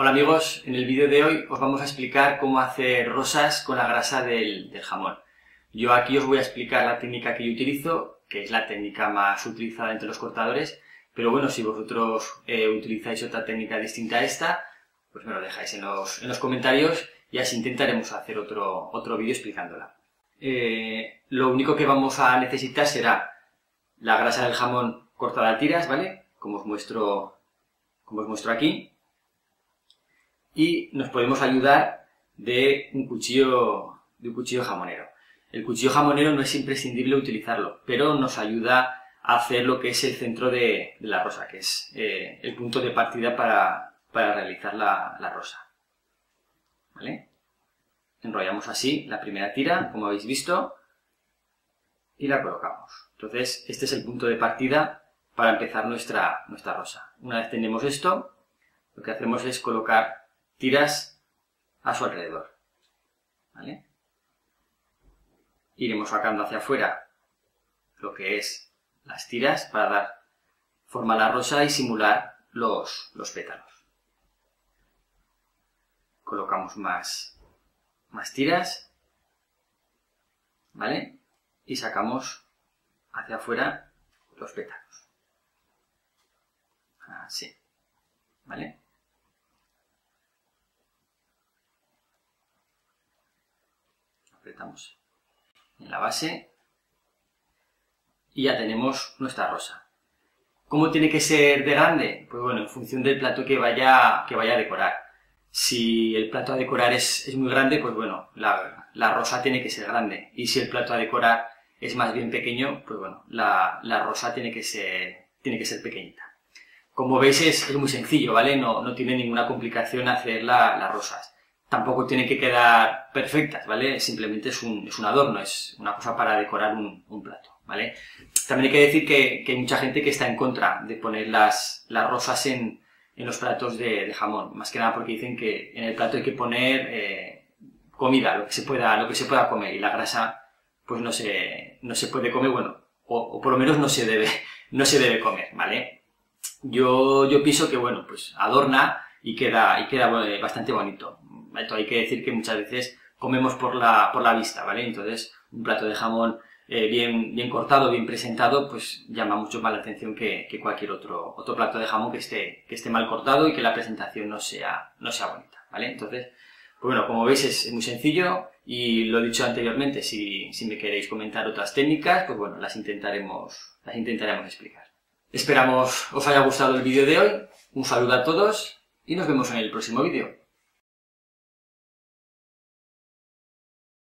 Hola amigos, en el vídeo de hoy os vamos a explicar cómo hacer rosas con la grasa del jamón. Yo aquí os voy a explicar la técnica que yo utilizo, que es la técnica más utilizada entre los cortadores, pero bueno, si vosotros utilizáis otra técnica distinta a esta, pues me lo dejáis en los comentarios y así intentaremos hacer otro vídeo explicándola. Lo único que vamos a necesitar será la grasa del jamón cortada a tiras, ¿vale? Como os muestro aquí. Y nos podemos ayudar de un cuchillo jamonero. El cuchillo jamonero no es imprescindible utilizarlo, pero nos ayuda a hacer lo que es el centro de la rosa, que es el punto de partida para realizar la rosa. ¿Vale? Enrollamos así la primera tira, como habéis visto, y la colocamos. Entonces, este es el punto de partida para empezar nuestra rosa. Una vez tenemos esto, lo que hacemos es colocar tiras a su alrededor, ¿vale? Iremos sacando hacia afuera lo que es las tiras para dar forma a la rosa y simular los pétalos. Colocamos más tiras, ¿vale? Y sacamos hacia afuera los pétalos. Así, ¿vale? Apretamos en la base y ya tenemos nuestra rosa. ¿Cómo tiene que ser de grande? Pues bueno, en función del plato que vaya a decorar. Si el plato a decorar es muy grande, pues bueno, la rosa tiene que ser grande. Y si el plato a decorar es más bien pequeño, pues bueno, la rosa tiene que ser pequeñita. Como veis es muy sencillo, ¿vale? No tiene ninguna complicación hacer las rosas. Tampoco tienen que quedar perfectas, ¿vale? Simplemente es un adorno, es una cosa para decorar un plato, ¿vale? También hay que decir que hay mucha gente que está en contra de poner las rosas en los platos de jamón, más que nada porque dicen que en el plato hay que poner comida, lo que se pueda comer, y la grasa pues no se puede comer, bueno, o por lo menos no se debe comer, ¿vale? Yo pienso que, bueno, pues adorna y queda bastante bonito. Hay que decir que muchas veces comemos por la vista, ¿vale? Entonces, un plato de jamón bien cortado, bien presentado, pues llama mucho más la atención que cualquier otro plato de jamón que esté mal cortado y que la presentación no sea bonita, ¿vale? Entonces, pues bueno, como veis es muy sencillo y lo he dicho anteriormente, si me queréis comentar otras técnicas, pues bueno, las intentaremos explicar. Esperamos os haya gustado el vídeo de hoy, un saludo a todos y nos vemos en el próximo vídeo.